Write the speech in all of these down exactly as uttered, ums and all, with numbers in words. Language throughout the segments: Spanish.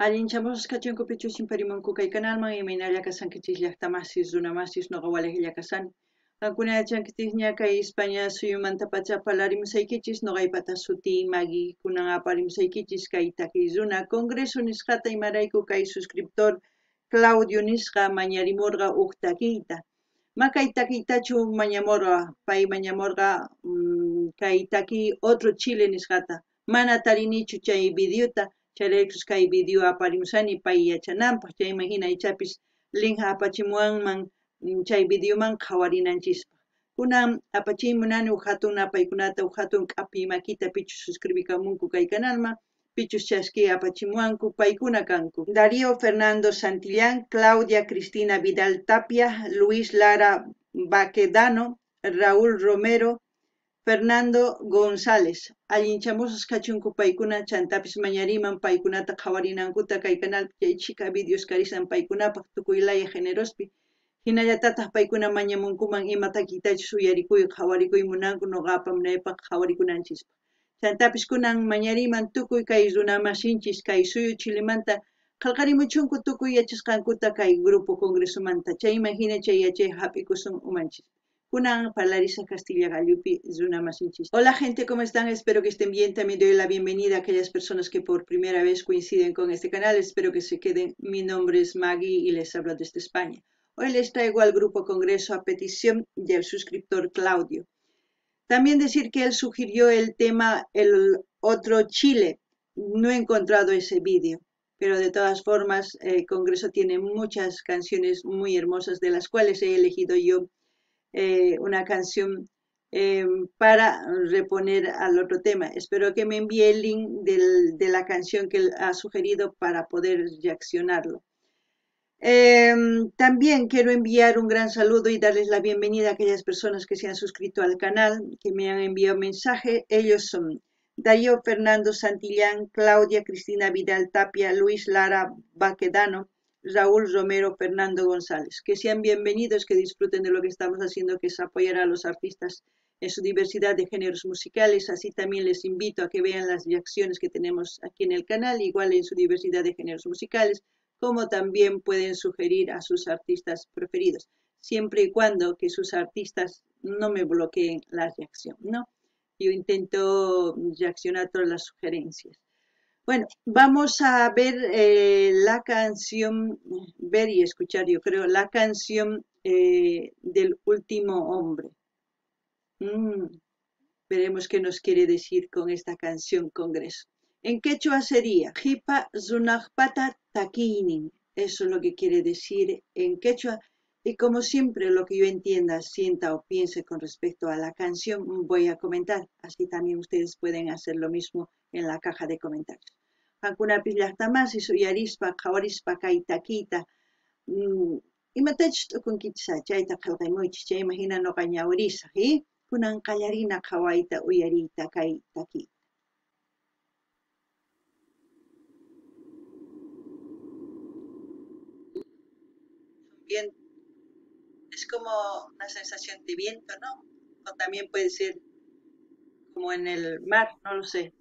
Alinchamos cationco pechus imperimon cuca y canal, maguiminalia casanquitis llactamasis, dunamasis, no gawales y yacasan. Acuna chanquitis ñaca y España suyumanta pachapalarim saikichis, no gaipata suti, Maggie, cunan aparim saikichis, caitaquizuna, Congreso nisjata y maraicuca y suscriptor, Claudio nisja, mañarimorga, uchtaquita. Macaitaquitachu, mañamorga, pai mañamorga, caitaqui, otro Chile nisjata. Mana tarinichu chay vidiuta, chalecus cay vidiu aparimsani, pai yachanampa, chay imagina y chapis, linja apachimuan man. Chay vidiuman kawarinan chispa. Kunam apachimunani uhatun apaikunata uhatun apimakita pichu suscribikamunku kay kanalma, pichus chaski apachimuanku paikuna kanku. Darío, Fernando, Santillán, Claudia, Cristina, Vidal, Tapia, Luis, Lara, Baquedano, Raúl Romero, Fernando González. Allinchamusas kachunku paikuna chantapis mañariman paikunata kawarinankuta kay kanal chay chika videos karisan paikunapaq tukuylaya generospi. Hinayatatas paikuna mañamunkuman imatakitachu suyarikuy qawarikuy munanku noqapam naypaq qawarikunanchis. Chantapis kunan mañariman tukuy kay runamashinchis kay suyu Chilimanta qallqarimuchunku tukuy yachasqankuta kay Grupo Congreso manta chayman hina chay yachay hap'ikusun umanchis. Kunan Palarisa Castilla Gallupi runamashinchis. Hola gente, ¿cómo están? Espero que estén bien. También doy la bienvenida a aquellas personas que por primera vez coinciden con este canal. Espero que se queden. Mi nombre es Maggie y les hablo desde España. Hoy les traigo al Grupo Congreso a petición del suscriptor Claudio. También decir que él sugirió el tema El Otro Chile. No he encontrado ese vídeo, pero de todas formas el Congreso tiene muchas canciones muy hermosas, de las cuales he elegido yo eh, una canción eh, para reponer al otro tema. Espero que me envíe el link del, de la canción que él ha sugerido para poder reaccionarlo. Eh, también quiero enviar un gran saludo y darles la bienvenida a aquellas personas que se han suscrito al canal, que me han enviado mensaje. Ellos son Darío, Fernando, Santillán, Claudia, Cristina, Vidal, Tapia, Luis, Lara, Baquedano, Raúl, Romero, Fernando González. Que sean bienvenidos, que disfruten de lo que estamos haciendo, que es apoyar a los artistas en su diversidad de géneros musicales. Así también les invito a que vean las reacciones que tenemos aquí en el canal, igual en su diversidad de géneros musicales, como también pueden sugerir a sus artistas preferidos, siempre y cuando que sus artistas no me bloqueen la reacción, ¿no? Yo intento reaccionar todas las sugerencias. Bueno, vamos a ver eh, la canción, ver y escuchar yo creo, la canción eh, del último hombre. Mm, veremos qué nos quiere decir con esta canción Congreso. En quechua sería jipa zunajpata taquinin. Eso es lo que quiere decir en quechua. Y como siempre, lo que yo entienda, sienta o piense con respecto a la canción, voy a comentar. Así también ustedes pueden hacer lo mismo en la caja de comentarios. Hakuna pislahtamasi suyarispa kawarispa kaitaquita. Y matechto con kitsachaita kalgaimuchicha. Imagina no gañaurisa. Y kunan kallarina kawaita uyarita kaitaquita. Bien. Es como una sensación de viento, ¿no? O también puede ser como en el mar, no lo sé.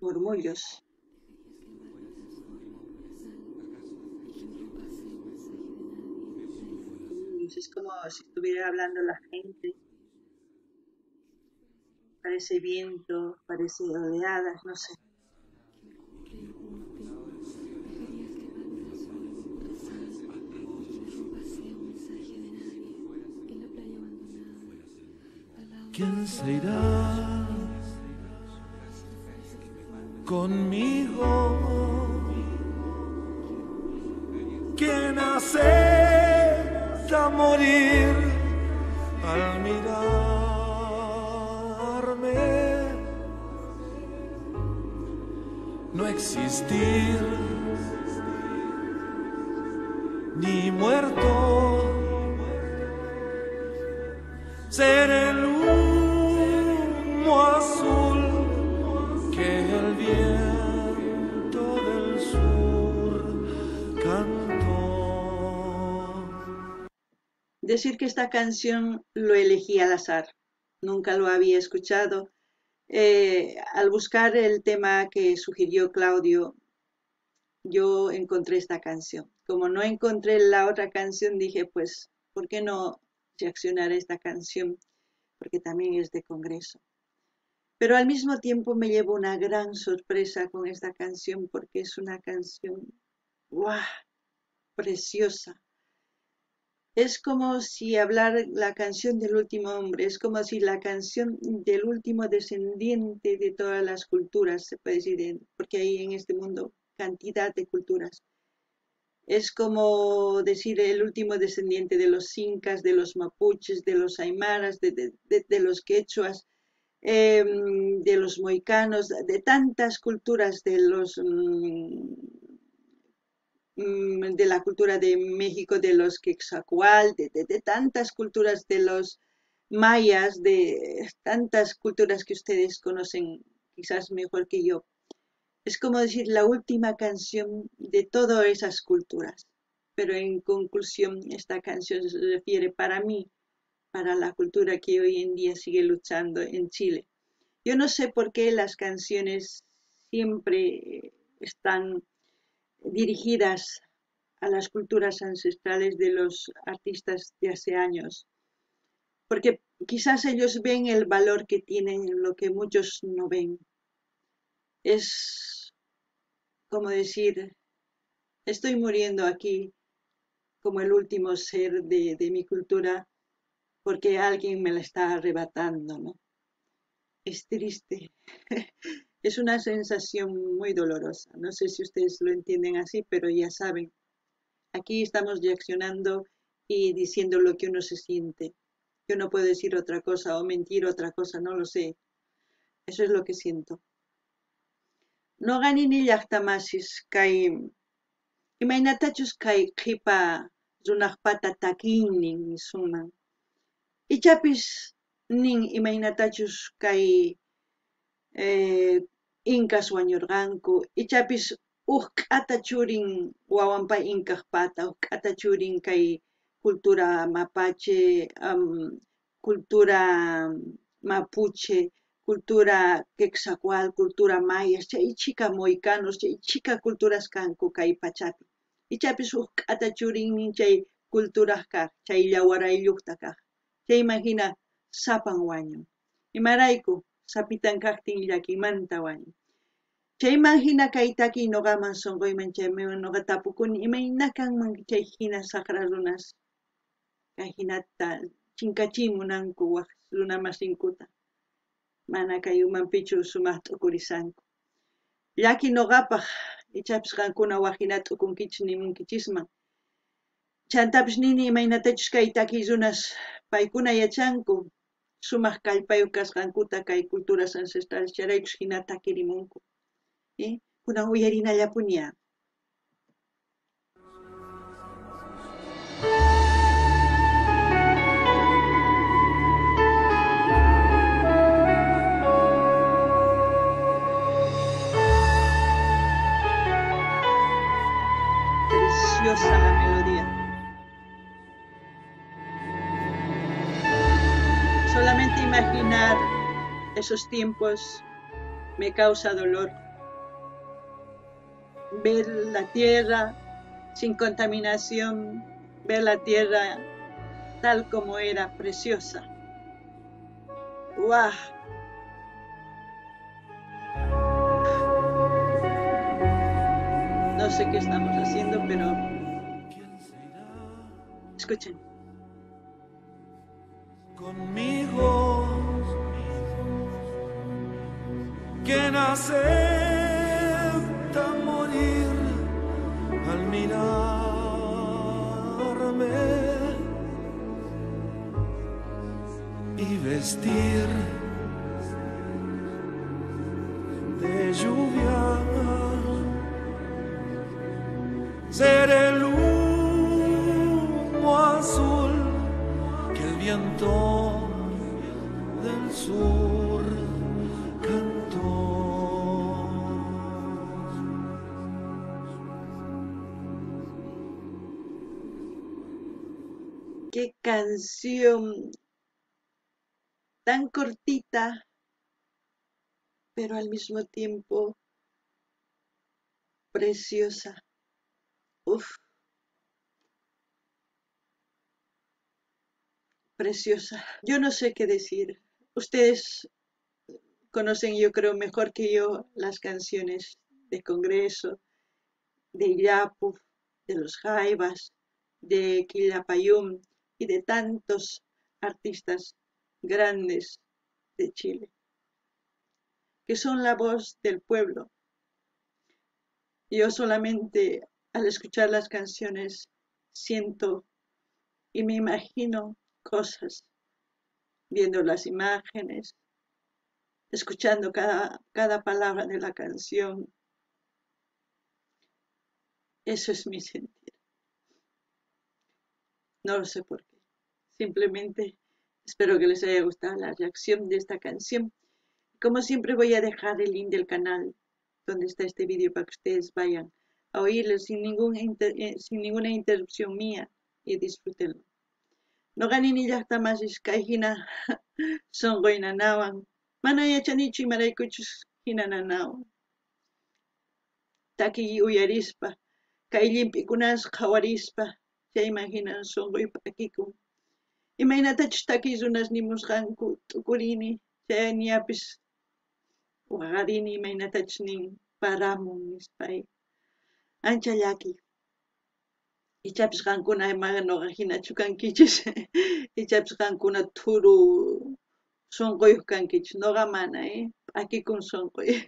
Murmullos. Es como si estuviera hablando la gente. Parece viento, parece oleadas, no sé. ¿Quién se irá conmigo? ¿Quién acepta morir al mirarme? No existir ni muerto, ser el azul que el viento del sur cantó. Decir que esta canción lo elegí al azar, nunca lo había escuchado, Eh, al buscar el tema que sugirió Claudio, yo encontré esta canción. Como no encontré la otra canción, dije, pues, ¿por qué no reaccionar a esta canción? Porque también es de Congreso. Pero al mismo tiempo me llevo una gran sorpresa con esta canción, porque es una canción, ¡guau!, preciosa. Es como si hablar la canción del último hombre, es como si la canción del último descendiente de todas las culturas, se puede decir, porque hay en este mundo cantidad de culturas. Es como decir el último descendiente de los Incas, de los Mapuches, de los Aymaras, de, de, de, de los Quechuas, eh, de los Mohicanos, de tantas culturas, de los... Mmm, de la cultura de México, de los Quexacual, de, de, de tantas culturas, de los mayas, de tantas culturas que ustedes conocen quizás mejor que yo. Es como decir la última canción de todas esas culturas, pero en conclusión esta canción se refiere para mí, para la cultura que hoy en día sigue luchando en Chile. Yo no sé por qué las canciones siempre están dirigidas a las culturas ancestrales de los artistas de hace años, porque quizás ellos ven el valor que tienen, lo que muchos no ven. Es como decir, estoy muriendo aquí como el último ser de, de mi cultura, porque alguien me la está arrebatando, ¿no? Es triste. Es una sensación muy dolorosa. No sé si ustedes lo entienden así, pero ya saben. Aquí estamos reaccionando y diciendo lo que uno se siente. Yo no puedo decir otra cosa o mentir otra cosa, no lo sé. Eso es lo que siento. No gani ni yahtamasis kai. Imainatachus kai kipa zunahpata takinin suman. Ichapis nin imainatachus kai. Eh, Incas wañurganku ichapis uqata churin wawanpa Incas pata uqata churin kay cultura mapache, um, cultura mapuche, cultura quexacual, cultura mayas, chay chica mohicanos, chay chica culturas kanku kay pachapi ichapis uqata churin chay culturas kaj chay llawarayllukta kaj chay imagina sapan wañun imarayku sapitan kaktin llakimanta wani. Chayman hina kaitaki nogaman songoiman chayman nogatapukuni imaynakan manki chay hina sakrarunas kay hinata chinkachimunanku waj lunamashinkuta mana kay umanpichu sumatukurisanku. Llaki nogapaj ichapis kankuna wajinatukunkichu nimunkichisman. Chantapis nini imaynatachus kaitaki runas paykuna yachanku. Sumas kalpayo kaskankuta kay culturas ancestrales charaykus hinata kirimunku. ¿Eh? Kunan uyarina llapunia. Preciosa la melodía. Solamente imaginar esos tiempos me causa dolor. Ver la tierra sin contaminación, ver la tierra tal como era, preciosa. ¡Guau! No sé qué estamos haciendo, pero escuchen. Conmigo, que acepta morir al mirarme y vestir de lluvia, ser el humo azul que el viento sur cantó. Qué canción tan cortita, pero al mismo tiempo preciosa. Uf. Preciosa. Yo no sé qué decir. Ustedes conocen, yo creo, mejor que yo las canciones de Congreso, de Illapu, de los Jaivas, de Quilapayún y de tantos artistas grandes de Chile, que son la voz del pueblo. Yo solamente al escuchar las canciones siento y me imagino cosas, viendo las imágenes, escuchando cada, cada palabra de la canción. Eso es mi sentir. No lo sé por qué. Simplemente espero que les haya gustado la reacción de esta canción. Como siempre voy a dejar el link del canal donde está este vídeo para que ustedes vayan a oírlo sin, ningún inter sin ninguna interrupción mía y disfrútenlo. No ganen ni ya más iscaijina son goinanawan. Manaya chanichi maraikuchus hinananawan. Taki uyarispa. Kailin pikunas jawarispa. Ya imaginan son goipakikun. Imainatach takis unas nimushanku tukurini. Ya niapis. Wagarini imainatach nin paramun ispai. Anchayaki. Ichapis kankuna emaganohina chukankichis. Ichapis kankuna turu sonkoyuk kankich. Noga mana, eh. Aquí kun sonkoy.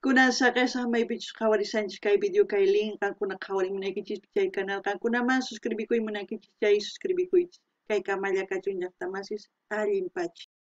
Kunan sakesa may bichus kawarisanchis kay video kay link. Kankuna kawari munakichis pichay canal. Kankuna man suscribikuy munakichis chay suscribikuy. Kay kamalla kachun yaktamasis alimpachi.